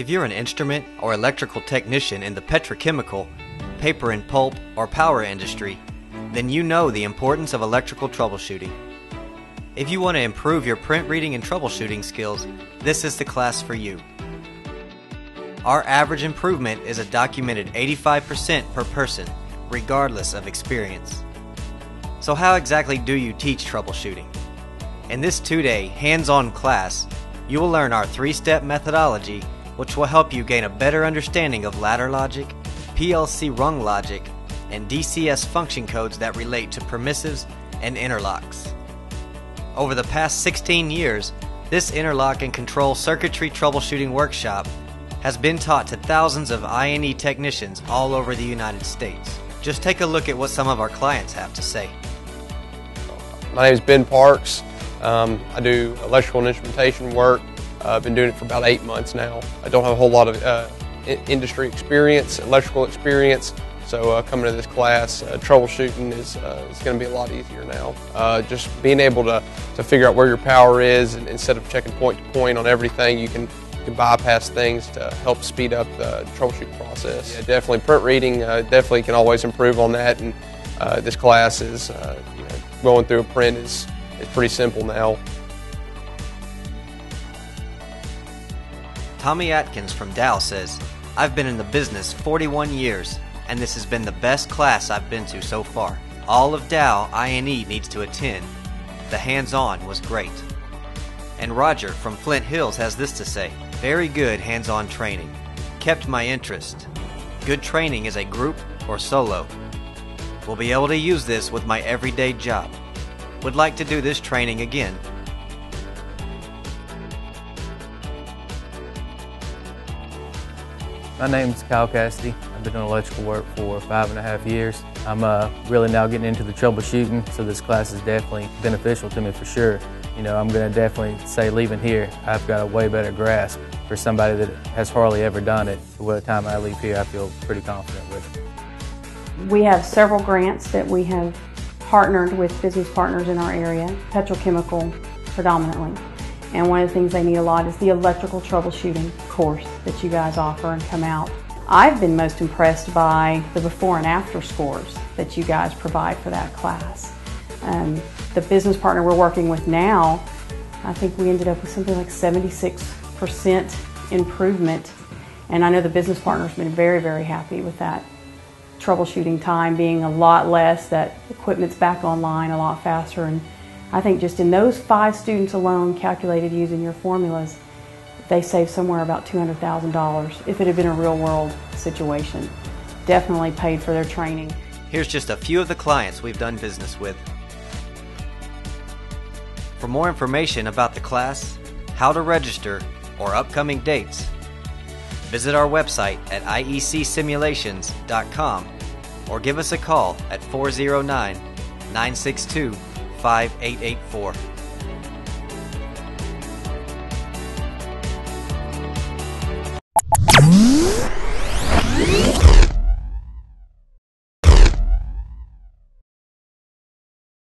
If you're an instrument or electrical technician in the petrochemical, paper and pulp, or power industry, then you know the importance of electrical troubleshooting. If you want to improve your print reading and troubleshooting skills, this is the class for you. Our average improvement is a documented 85% per person, regardless of experience. So how exactly do you teach troubleshooting? In this two-day, hands-on class, you will learn our three-step methodology, which will help you gain a better understanding of ladder logic, PLC rung logic, and DCS function codes that relate to permissives and interlocks. Over the past 16 years, this interlock and control circuitry troubleshooting workshop has been taught to thousands of I&E technicians all over the United States. Just take a look at what some of our clients have to say. My name is Ben Parks. I do electrical and instrumentation work. I've been doing it for about 8 months now. I don't have a whole lot of industry experience, electrical experience. So coming to this class, troubleshooting is going to be a lot easier now. Just being able to figure out where your power is, and instead of checking point to point on everything, you can bypass things to help speed up the troubleshooting process. Yeah, definitely print reading, definitely can always improve on that. And this class is, you know, going through a print is pretty simple now. Tommy Atkins from Dow says, "I've been in the business 41 years. And this has been the best class I've been to so far. All of Dow I&E needs to attend. The hands-on was great." And Roger from Flint Hills has this to say, "Very good hands-on training. Kept my interest. Good training as a group or solo. Will be able to use this with my everyday job. Would like to do this training again." My name is Kyle Casty. I've been doing electrical work for 5.5 years. I'm really now getting into the troubleshooting, so this class is definitely beneficial to me for sure. You know, I'm going to definitely say leaving here, I've got a way better grasp. For somebody that has hardly ever done it, by the time I leave here, I feel pretty confident with it. We have several grants that we have partnered with business partners in our area, petrochemical predominantly. And one of the things they need a lot is the electrical troubleshooting course that you guys offer and come out. I've been most impressed by the before and after scores that you guys provide for that class. The business partner we're working with now, I think we ended up with something like 76% improvement. And I know the business partner's been very, very happy with that. Troubleshooting time being a lot less, that equipment's back online a lot faster, and I think just in those 5 students alone, calculated using your formulas, they saved somewhere about $200,000 if it had been a real world situation. Definitely paid for their training. Here's just a few of the clients we've done business with. For more information about the class, how to register, or upcoming dates, visit our website at IECsimulations.com or give us a call at 409-962-5884.